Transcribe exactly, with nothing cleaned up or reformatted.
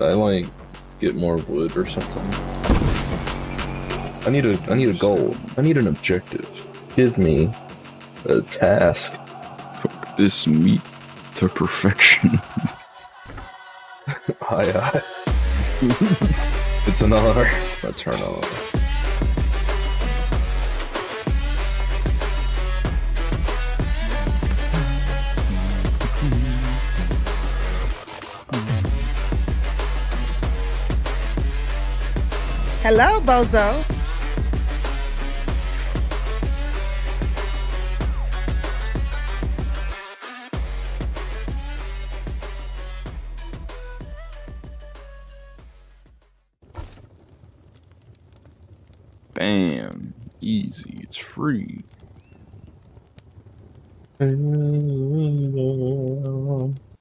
I like get more wood or something. I need a I need a goal. I need an objective. Give me a task. Cook this meat to perfection. Aye aye. It's an honor. I turn on. Hello, bozo. Bam. Easy. It's free.